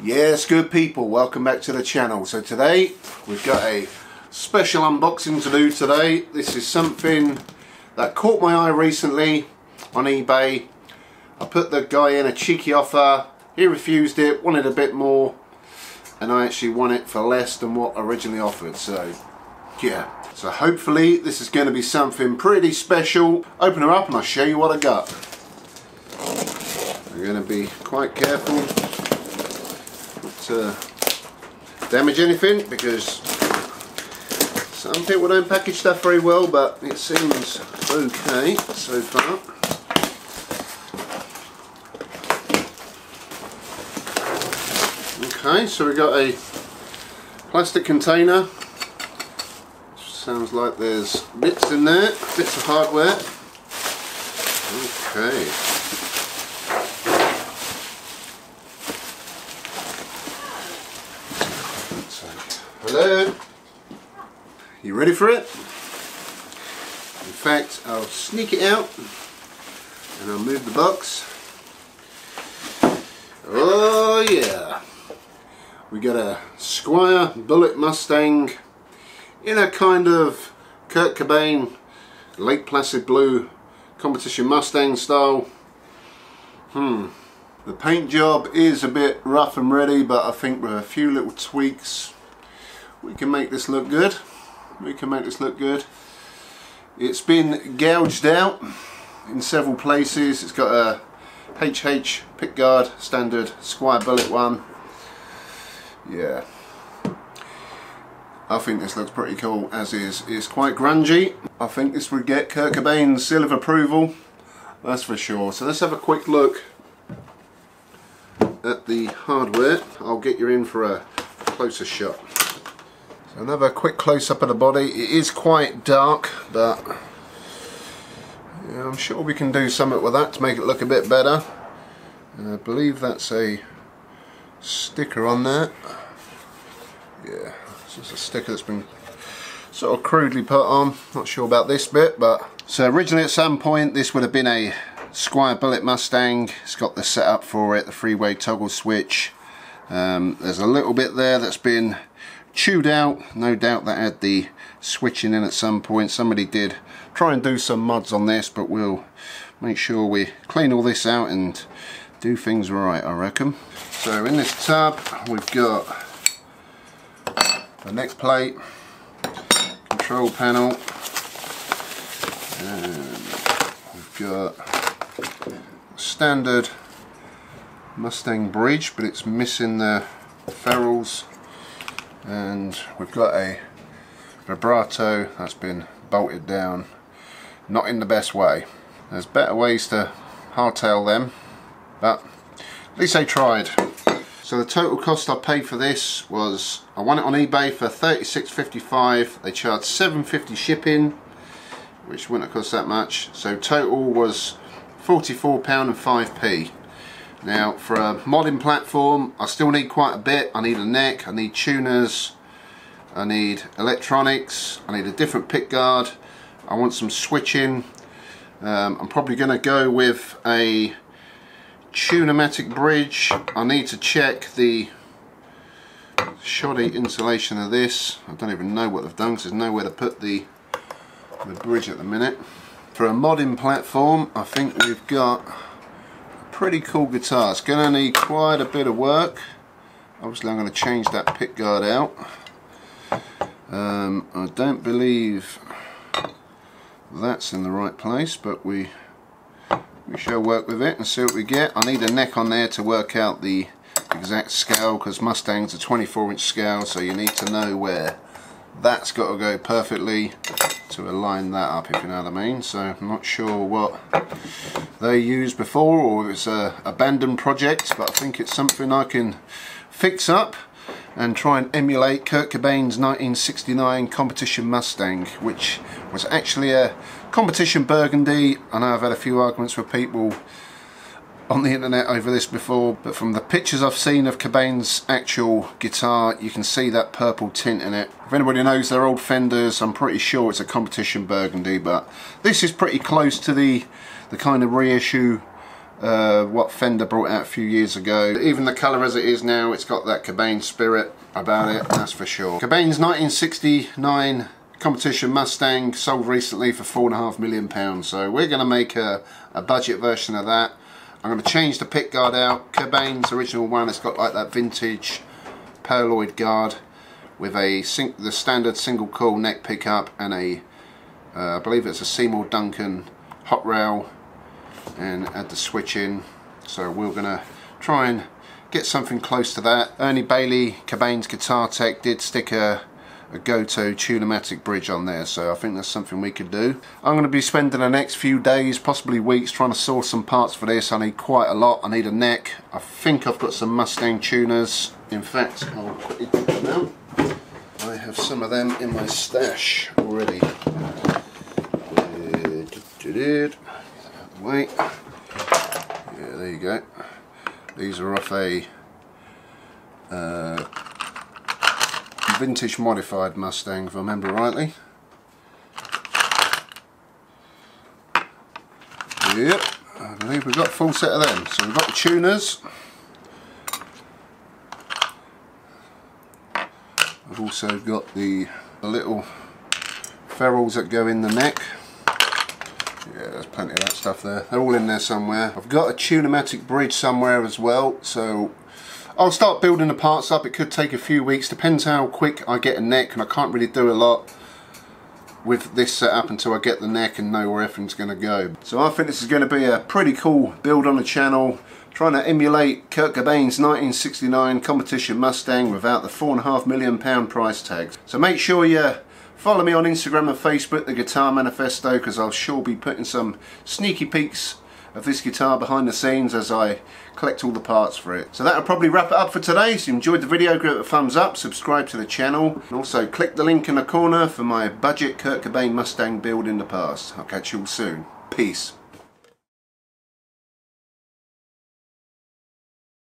Yes, good people, welcome back to the channel. So today we've got a special unboxing to do today. This is something that caught my eye recently on eBay. I put the guy in a cheeky offer, he refused it, wanted a bit more, and I actually won it for less than what originally offered, so yeah. So hopefully this is going to be something pretty special. Open her up and I'll show you what I got. I'm going to be quite careful to damage anything because some people don't package stuff very well, but it seems okay so far. Okay, so we got a plastic container. Sounds like there's bits in there, bits of hardware. Okay. Hello. You ready for it? In fact, I'll sneak it out and I'll move the box. Oh yeah. We got a Squier Bullet Mustang in a kind of Kurt Cobain Lake Placid Blue Competition Mustang style. The paint job is a bit rough and ready, but I think with a few little tweaks we can make this look good. It's been gouged out in several places. It's got a HH pickguard, standard Squier Bullet one. Yeah, I think this looks pretty cool as is. It's quite grungy. I think this would get Kurt Cobain's seal of approval, that's for sure. So let's have a quick look at the hardware. I'll get you in for a closer shot. Another quick close-up of the body. It is quite dark, but yeah, I'm sure we can do something with that to make it look a bit better. And I believe that's a sticker on there. Yeah, it's just a sticker that's been sort of crudely put on. Not sure about this bit, but so originally at some point this would have been a Squier Bullet Mustang. It's got the setup for it, the three-way toggle switch. There's a little bit there that's been chewed out. No doubt that had the switching in at some point. Somebody did try and do some mods on this, but we'll make sure we clean all this out and do things right, I reckon. So in this tub we've got the neck plate, control panel, and we've got standard Mustang bridge, but it's missing the ferrules. And we've got a vibrato that's been bolted down, not in the best way. There's better ways to hardtail them, but at least they tried. So the total cost I paid for this was, I won it on eBay for $36.55. They charged $7.50 shipping, which wouldn't have cost that much. So total was £44.05. Now for a modding platform I still need quite a bit. I need a neck, I need tuners, I need electronics, I need a different pick guard, I want some switching. I'm probably going to go with a tunematic bridge. I need to check the shoddy insulation of this. I don't even know what they've done because there's nowhere to put the bridge at the minute. For a modding platform I think we've got pretty cool guitar. It's going to need quite a bit of work. Obviously I'm going to change that pick guard out. I don't believe that's in the right place, but we shall work with it and see what we get. I need a neck on there to work out the exact scale because Mustang's a 24-inch scale, so you need to know where that's got to go perfectly to align that up, if you know what I mean. So I'm not sure what they used before or it's a abandoned project, but I think it's something I can fix up and try and emulate Kurt Cobain's 1969 Competition Mustang, which was actually a Competition Burgundy. I know I've had a few arguments with people on the internet over this before, but from the pictures I've seen of Cobain's actual guitar you can see that purple tint in it. If anybody knows their old Fenders, I'm pretty sure it's a Competition Burgundy, but this is pretty close to the kind of reissue what Fender brought out a few years ago. Even the colour as it is now, it's got that Cobain spirit about it, that's for sure. Cobain's 1969 Competition Mustang sold recently for £4.5 million, so we're going to make a budget version of that. I'm going to change the pick guard out. Cobain's original one, it's got like that vintage perloid guard with a the standard single coil neck pickup and a I believe it's a Seymour Duncan hot rail, and add the switch in. So we're going to try and get something close to that. Ernie Bailey, Cobain's guitar tech, did stick a go-to tune-o-matic bridge on there, so I think that's something we could do. I'm going to be spending the next few days, possibly weeks, trying to source some parts for this. I need quite a lot. I need a neck. I think I've got some Mustang tuners. In fact, I'll quickly put them out. I have some of them in my stash already. Wait, yeah, there you go. These are off a Vintage Modified Mustang, if I remember rightly. Yep, I believe we've got a full set of them. So we've got the tuners. I've also got the little ferrules that go in the neck. Yeah, there's plenty of that stuff there. They're all in there somewhere. I've got a tune-o-matic bridge somewhere as well, so I'll start building the parts up. It could take a few weeks, depends how quick I get a neck, and I can't really do a lot with this setup until I get the neck and know where everything's going to go. So I think this is going to be a pretty cool build on the channel, trying to emulate Kurt Cobain's 1969 Competition Mustang without the £4.5 million price tags. So make sure you follow me on Instagram and Facebook, The Guitar Manifesto, because I'll sure be putting some sneaky peeks of this guitar behind the scenes as I collect all the parts for it. So that'll probably wrap it up for today. If you enjoyed the video, give it a thumbs up, subscribe to the channel, and also click the link in the corner for my budget Kurt Cobain Mustang build in the past. I'll catch you all soon. Peace.